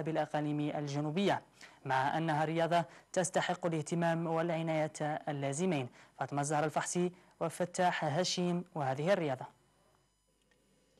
بالأقاليم الجنوبية، مع أنها رياضة تستحق الاهتمام والعناية اللازمين. فاطمة الزهر الفحصي وفتاح هشيم وهذه الرياضة.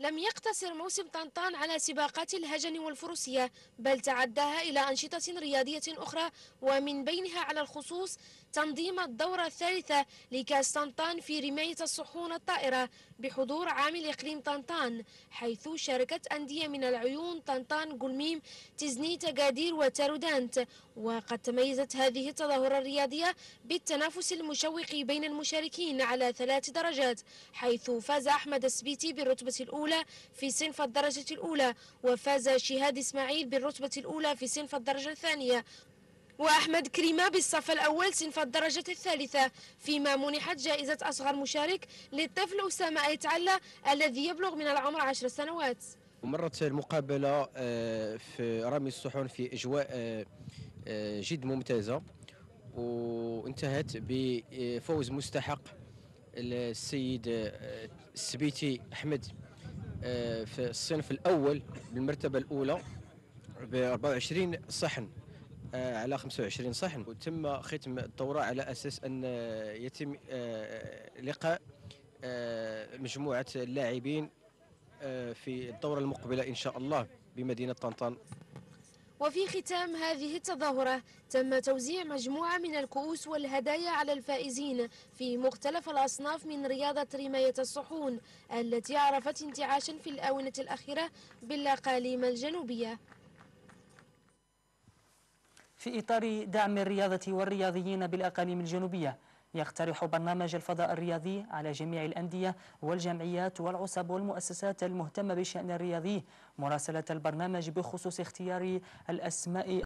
لم يقتصر موسم طنطان على سباقات الهجن والفروسية، بل تعداها إلى أنشطة رياضية أخرى، ومن بينها على الخصوص تنظيم الدورة الثالثة لكأس طنطان في رماية الصحون الطائرة بحضور عامل إقليم طنطان، حيث شاركت أندية من العيون طنطان، قلميم، تزنيت، أكادير وتارودانت. وقد تميزت هذه التظاهرة الرياضية بالتنافس المشوق بين المشاركين على 3 درجات، حيث فاز أحمد السبيتي بالرتبة الأولى في صنف الدرجة الأولى، وفاز شهاد إسماعيل بالرتبة الأولى في صنف الدرجة الثانية، وأحمد كريمة بالصف الأول صنف الدرجة الثالثة، فيما منحت جائزة أصغر مشارك للطفل أسامة أيت على الذي يبلغ من العمر 10 سنوات. مرت المقابلة في رمي الصحون في أجواء جد ممتازة، وانتهت بفوز مستحق السيد السبيتي أحمد في الصنف الأول بالمرتبة الأولى ب 24 صحن على 25 صحن، وتم ختم الدورة على أساس أن يتم لقاء مجموعة اللاعبين في الدورة المقبلة إن شاء الله بمدينة طنطان. وفي ختام هذه التظاهرة تم توزيع مجموعة من الكؤوس والهدايا على الفائزين في مختلف الأصناف من رياضة رماية الصحون التي عرفت انتعاشا في الآونة الأخيرة بالأقاليم الجنوبية. في إطار دعم الرياضة والرياضيين بالأقاليم الجنوبية، يقترح برنامج الفضاء الرياضي على جميع الأندية والجمعيات والعصب والمؤسسات المهتمة بالشأن الرياضي مراسلة البرنامج بخصوص اختيار الأسماء